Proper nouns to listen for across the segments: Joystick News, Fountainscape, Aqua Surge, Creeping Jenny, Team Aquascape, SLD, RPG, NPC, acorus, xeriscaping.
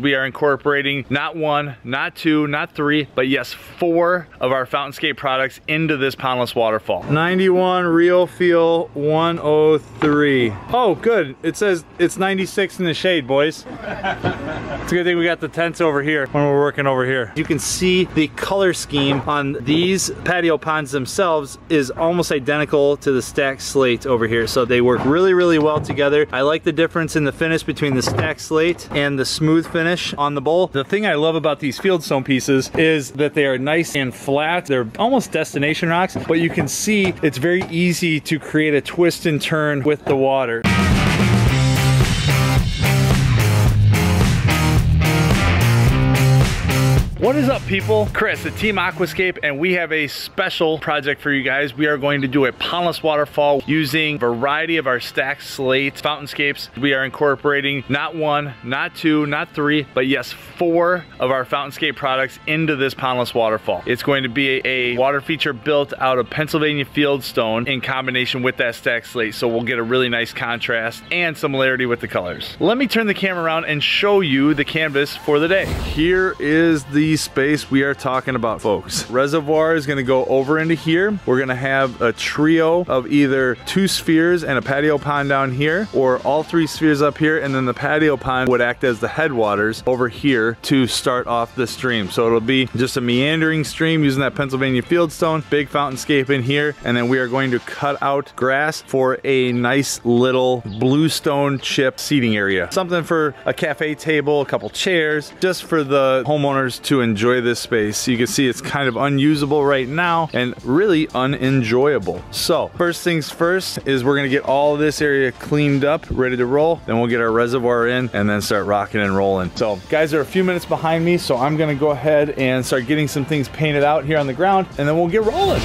We are incorporating not one, not two, not three, but yes, 4 of our Fountainscape products into this pondless waterfall. 91 real feel 103. Oh, good. It says it's 96 in the shade, boys. It's a good thing we got the tents over here when we're working over here. You can see the color scheme on these patio ponds themselves is almost identical to the stacked slate over here. So they work really, really well together. I like the difference in the finish between the stacked slate and the smooth finish on the bowl. The thing I love about these fieldstone pieces is that they are nice and flat. They're almost destination rocks, but you can see it's very easy to create a twist and turn with the water. What is up, people? Chris at Team Aquascape, and we have a special project for you guys. We are going to do a pondless waterfall using a variety of our stacked slates, Fountainscapes. We are incorporating not one, not two, not three, but yes, 4 of our Fountainscape products into this pondless waterfall. It's going to be a water feature built out of Pennsylvania fieldstone in combination with that stacked slate, so we'll get a really nice contrast and similarity with the colors. Let me turn the camera around and show you the canvas for the day. Here is the space we are talking about, folks. Reservoir is going to go over into here. We're going to have a trio of either 2 spheres and a patio pond down here, or all 3 spheres up here, and then the patio pond would act as the headwaters over here to start off the stream. So it'll be just a meandering stream using that Pennsylvania fieldstone, big Fountainscape in here, and then we are going to cut out grass for a nice little bluestone chip seating area. Something for a cafe table, a couple chairs, just for the homeowners to enjoy this space. You can see it's kind of unusable right now and really unenjoyable. So first things first is we're gonna get all this area cleaned up, ready to roll. Then we'll get our reservoir in and then start rocking and rolling. So guys are a few minutes behind me, so I'm gonna go ahead and start getting some things painted out here on the ground, and then we'll get rolling.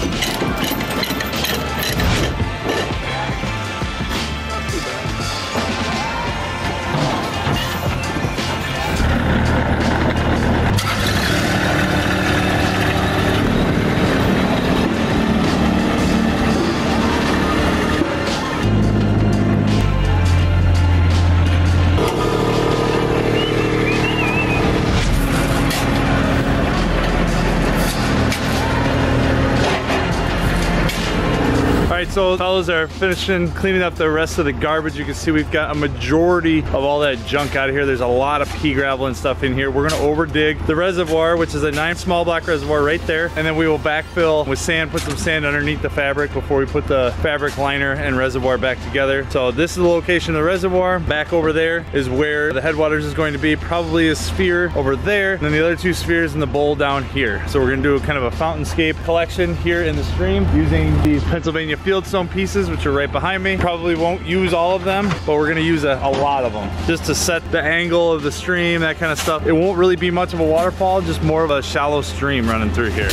So fellas are finishing cleaning up the rest of the garbage. You can see we've got a majority of all that junk out of here. There's a lot of pea gravel and stuff in here. We're gonna overdig the reservoir, which is a 9 small block reservoir right there, and then we will backfill with sand, put some sand underneath the fabric before we put the fabric liner and reservoir back together. So this is the location of the reservoir. Back over there is where the headwaters is going to be, probably a sphere over there, and then the other 2 spheres in the bowl down here. So we're gonna do a kind of a Fountainscape collection here in the stream using these Pennsylvania field some pieces, which are right behind me. Probably won't use all of them, but we're gonna use a lot of them just to set the angle of the stream, that kind of stuff. It won't really be much of a waterfall, just more of a shallow stream running through here.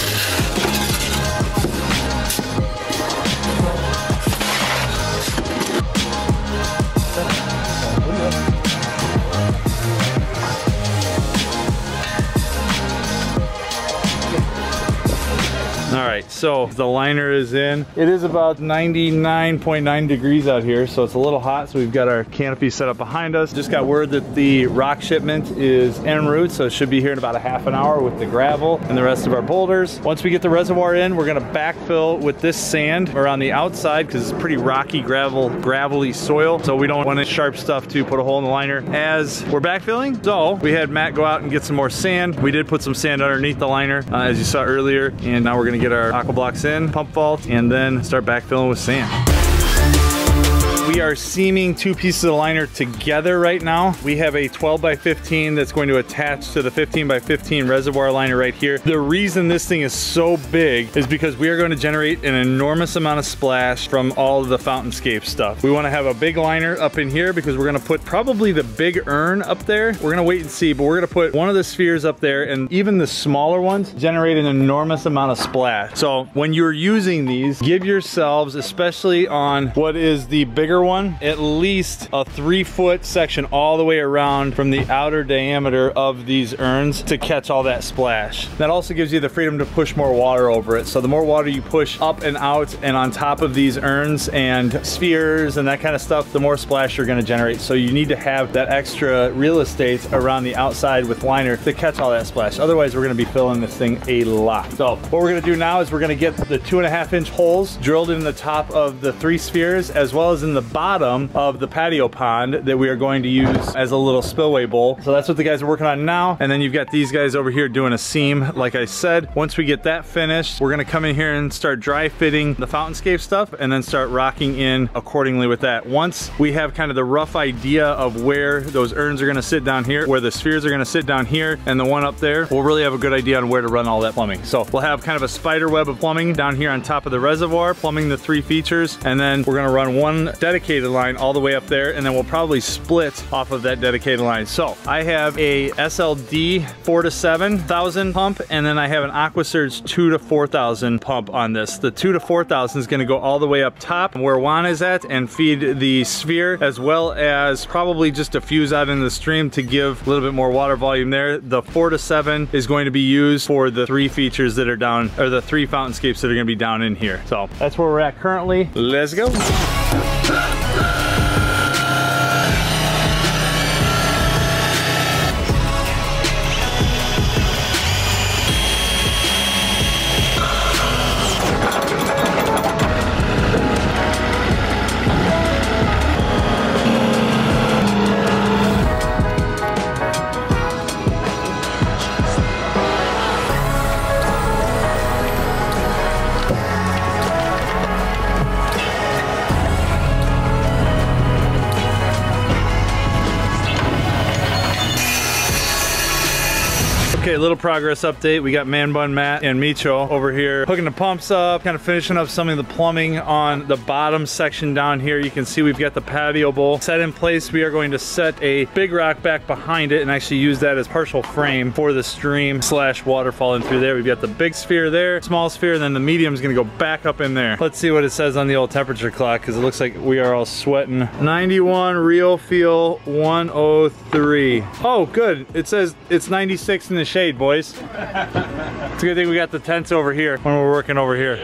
So the liner is in. It is about 99.9 degrees out here, so it's a little hot, so we've got our canopy set up behind us. Just got word that the rock shipment is en route, so it should be here in about a half an hour with the gravel and the rest of our boulders. Once we get the reservoir in, we're gonna backfill with this sand around the outside because it's pretty rocky, gravelly soil, so we don't want any sharp stuff to put a hole in the liner as we're backfilling. So we had Matt go out and get some more sand. We did put some sand underneath the liner, as you saw earlier, and now we're gonna get our aqua blocks in, pump vault, and then start backfilling with sand. We are seaming 2 pieces of liner together right now. We have a 12 by 15 that's going to attach to the 15 by 15 reservoir liner right here. The reason this thing is so big is because we are going to generate an enormous amount of splash from all of the Fountainscape stuff. We want to have a big liner up in here because we're going to put probably the big urn up there. We're going to wait and see, but we're going to put one of the spheres up there, and even the smaller ones generate an enormous amount of splash. So when you're using these, give yourselves, especially on what is the bigger one, at least a 3-foot section all the way around from the outer diameter of these urns to catch all that splash. That also gives you the freedom to push more water over it. So the more water you push up and out and on top of these urns and spheres and that kind of stuff, the more splash you're gonna generate. So you need to have that extra real estate around the outside with liner to catch all that splash. Otherwise, we're gonna be filling this thing a lot. So what we're gonna do now is we're gonna get the 2.5-inch holes drilled in the top of the 3 spheres, as well as in the bottom of the patio pond that we are going to use as a little spillway bowl. So that's what the guys are working on now. And then you've got these guys over here doing a seam. Like I said, once we get that finished, we're gonna come in here and start dry fitting the Fountainscape stuff and then start rocking in accordingly with that. Once we have kind of the rough idea of where those urns are gonna sit down here, where the spheres are gonna sit down here, and the one up there, we'll really have a good idea on where to run all that plumbing. So we'll have kind of a spider web of plumbing down here on top of the reservoir, plumbing the 3 features, and then we're gonna run one dedicated line all the way up there, and then we'll probably split off of that dedicated line. So I have a SLD 4 to 7,000 pump, and then I have an Aqua Surge 2 to 4,000 pump on this. The 2 to 4,000 is gonna go all the way up top where Juan is at and feed the sphere, as well as probably just diffuse out in the stream to give a little bit more water volume there. The 4 to 7 is going to be used for the 3 features that are down, or the 3 Fountainscapes that are gonna be down in here. So that's where we're at currently. Let's go. Okay, little progress update. We got Man Bun Matt and Micho over here hooking the pumps up, kind of finishing up some of the plumbing on the bottom section down here. You can see we've got the patio bowl set in place. We are going to set a big rock back behind it and actually use that as partial frame for the stream slash waterfall in through there. We've got the big sphere there, small sphere, and then the medium is gonna go back up in there. Let's see what it says on the old temperature clock, because it looks like we are all sweating. 91, real feel 103. Oh, good. It says it's 96 in the shade, boys. It's a good thing we got the tents over here when we're working over here.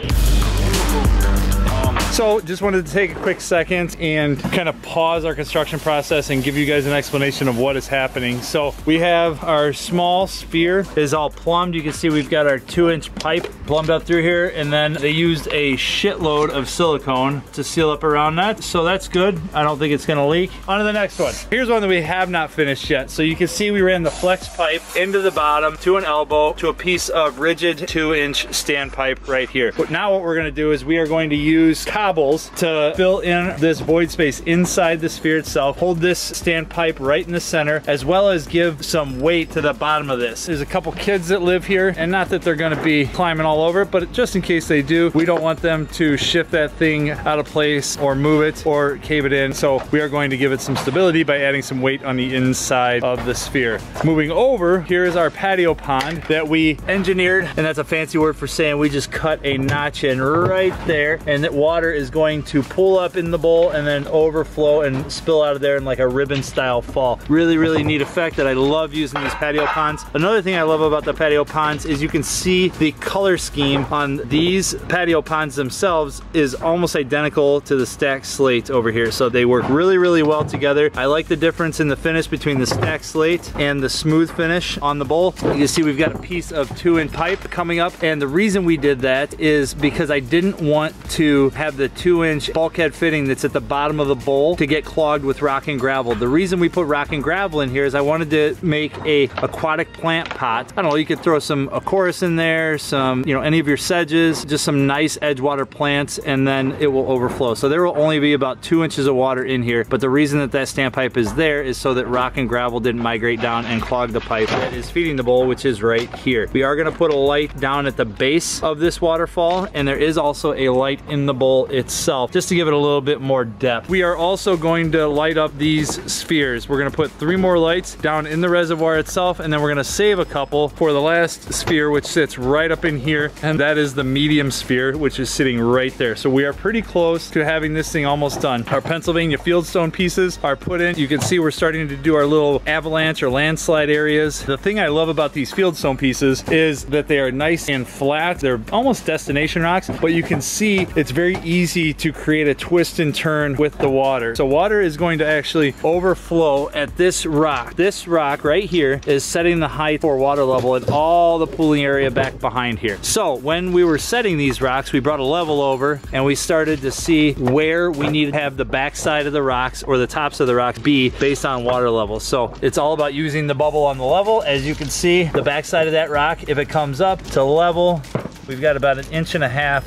So just wanted to take a quick second and kind of pause our construction process and give you guys an explanation of what is happening. So we have our small sphere is all plumbed. You can see we've got our 2-inch pipe plumbed up through here, and then they used a shitload of silicone to seal up around that. So that's good. I don't think it's gonna leak. On to the next one. Here's one that we have not finished yet. So you can see we ran the flex pipe into the bottom to an elbow to a piece of rigid 2-inch stand pipe right here. But now what we're gonna do is we are going to use cobbles to fill in this void space inside the sphere itself, hold this stand pipe right in the center, as well as give some weight to the bottom of this. There's a couple kids that live here, and not that they're gonna be climbing all over it, but just in case they do, we don't want them to shift that thing out of place or move it or cave it in. So we are going to give it some stability by adding some weight on the inside of the sphere. Moving over, here is our patio pond that we engineered, and that's a fancy word for saying we just cut a notch in right there, and that water is going to pull up in the bowl and then overflow and spill out of there in like a ribbon style fall. Really, really neat effect that I love using these patio ponds. Another thing I love about the patio ponds is you can see the color scheme on these patio ponds themselves is almost identical to the stacked slate over here. So they work really, really well together. I like the difference in the finish between the stacked slate and the smooth finish on the bowl. You can see we've got a piece of 2-inch pipe coming up, and the reason we did that is because I didn't want to have the 2-inch bulkhead fitting that's at the bottom of the bowl to get clogged with rock and gravel. The reason we put rock and gravel in here is I wanted to make a aquatic plant pot. I don't know, you could throw some acorus in there, some, you know, any of your sedges, just some nice edgewater plants, and then it will overflow. So there will only be about 2 inches of water in here, but the reason that that standpipe is there is so that rock and gravel didn't migrate down and clog the pipe that is feeding the bowl, which is right here. We are gonna put a light down at the base of this waterfall, and there is also a light in the bowl itself, just to give it a little bit more depth. We are also going to light up these spheres. We're gonna put 3 more lights down in the reservoir itself, and then we're gonna save a couple for the last sphere, which sits right up in here, and that is the medium sphere, which is sitting right there. So we are pretty close to having this thing almost done. Our Pennsylvania fieldstone pieces are put in. You can see we're starting to do our little avalanche or landslide areas. The thing I love about these fieldstone pieces is that they are nice and flat. They're almost destination rocks, but you can see it's very easy to create a twist and turn with the water. So water is going to actually overflow at this rock. This rock right here is setting the height for water level and all the pooling area back behind here. So when we were setting these rocks, we brought a level over and we started to see where we needed to have the backside of the rocks or the tops of the rocks be based on water level. So it's all about using the bubble on the level. As you can see, the backside of that rock, if it comes up to level, we've got about 1.5 inches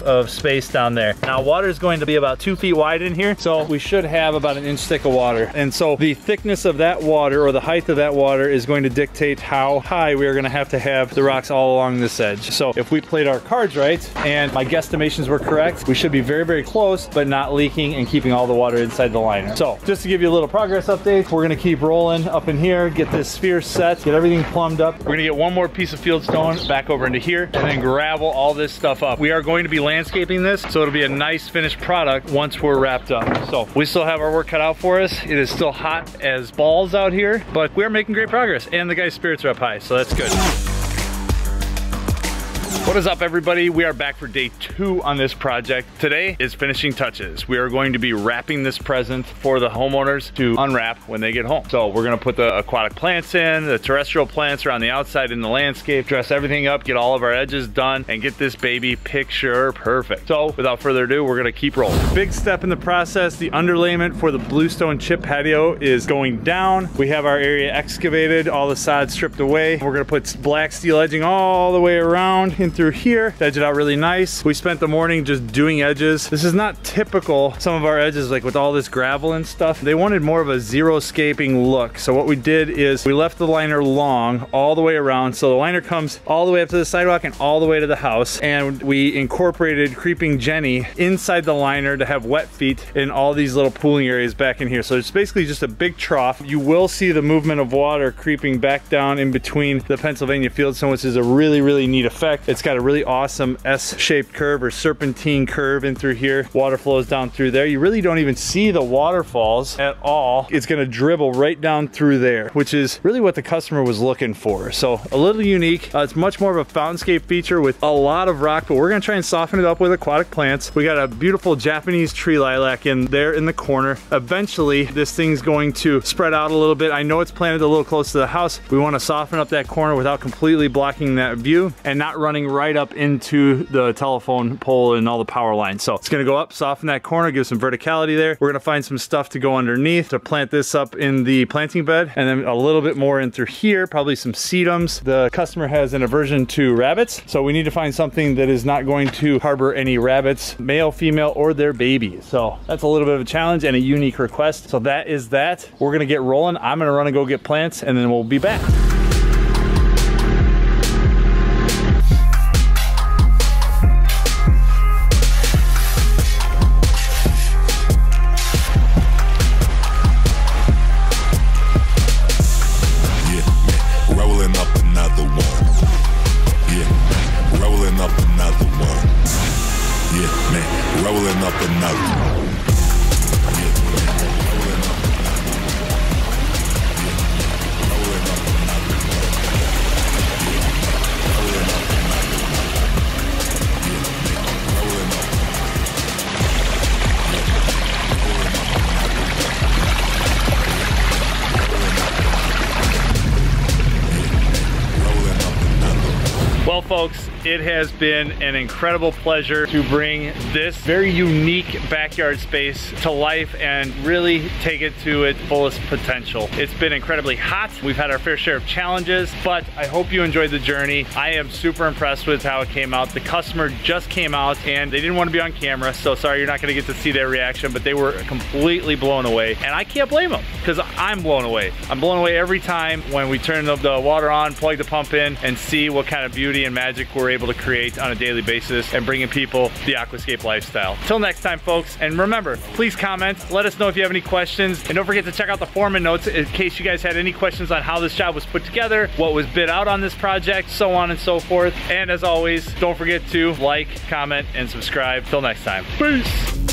of space down there. Now water is going to be about 2 feet wide in here, so we should have about 1 inch thick of water. And so the thickness of that water or the height of that water is going to dictate how high we are going to have the rocks all along this edge. So if we played our cards right and my guesstimations were correct, we should be very, very close, but not leaking and keeping all the water inside the liner. So just to give you a little progress update, we're going to keep rolling up in here, get this sphere set, get everything plumbed up. We're going to get 1 more piece of fieldstone back over into here and then gravel all this stuff up. We are going to be landscaping this, so it'll be a nice finished product once we're wrapped up. So we still have our work cut out for us. It is still hot as balls out here, but we're making great progress and the guy's spirits are up high, so that's good. What is up, everybody? We are back for day 2 on this project. Today is finishing touches. We are going to be wrapping this present for the homeowners to unwrap when they get home. So we're gonna put the aquatic plants in, the terrestrial plants are on the outside in the landscape, dress everything up, get all of our edges done, and get this baby picture perfect. So without further ado, we're gonna keep rolling. Big step in the process, the underlayment for the bluestone chip patio is going down. We have our area excavated, all the sod stripped away. We're gonna put black steel edging all the way around through here, edge it out really nice. We spent the morning just doing edges. This is not typical. Some of our edges, like with all this gravel and stuff, they wanted more of a xeriscaping look. So what we did is we left the liner long all the way around. So the liner comes all the way up to the sidewalk and all the way to the house. And we incorporated Creeping Jenny inside the liner to have wet feet in all these little pooling areas back in here. So it's basically just a big trough. You will see the movement of water creeping back down in between the Pennsylvania fieldstone, which is a really, really neat effect. It's got a really awesome S-shaped curve or serpentine curve in through here. Water flows down through there. You really don't even see the waterfalls at all. It's gonna dribble right down through there, which is really what the customer was looking for. So a little unique. It's much more of a Fountainscape feature with a lot of rock, but we're gonna try and soften it up with aquatic plants. We got a beautiful Japanese tree lilac in there in the corner. Eventually, this thing's going to spread out a little bit. I know it's planted a little close to the house. We wanna soften up that corner without completely blocking that view and not running right up into the telephone pole and all the power lines. So it's gonna go up, soften that corner, give some verticality there. We're gonna find some stuff to go underneath to plant this up in the planting bed, and then a little bit more in through here, probably some sedums. The customer has an aversion to rabbits, so we need to find something that is not going to harbor any rabbits, male, female, or their baby. So that's a little bit of a challenge and a unique request. So that is that. We're gonna get rolling. I'm gonna run and go get plants, and then we'll be back. Well, folks, it has been an incredible pleasure to bring this very unique backyard space to life and really take it to its fullest potential. It's been incredibly hot. We've had our fair share of challenges, but I hope you enjoyed the journey. I am super impressed with how it came out. The customer just came out and they didn't want to be on camera, so sorry you're not going to get to see their reaction, but they were completely blown away. And I can't blame them, because I'm blown away. I'm blown away every time when we turn the water on, plug the pump in, and see what kind of beauty beauty and magic we're able to create on a daily basis and bringing people the Aquascape lifestyle. Till next time, folks, and remember, please comment, let us know if you have any questions, and don't forget to check out the forum and notes in case you guys had any questions on how this job was put together, what was bid out on this project, so on and so forth. And as always, don't forget to like, comment, and subscribe. Till next time, peace.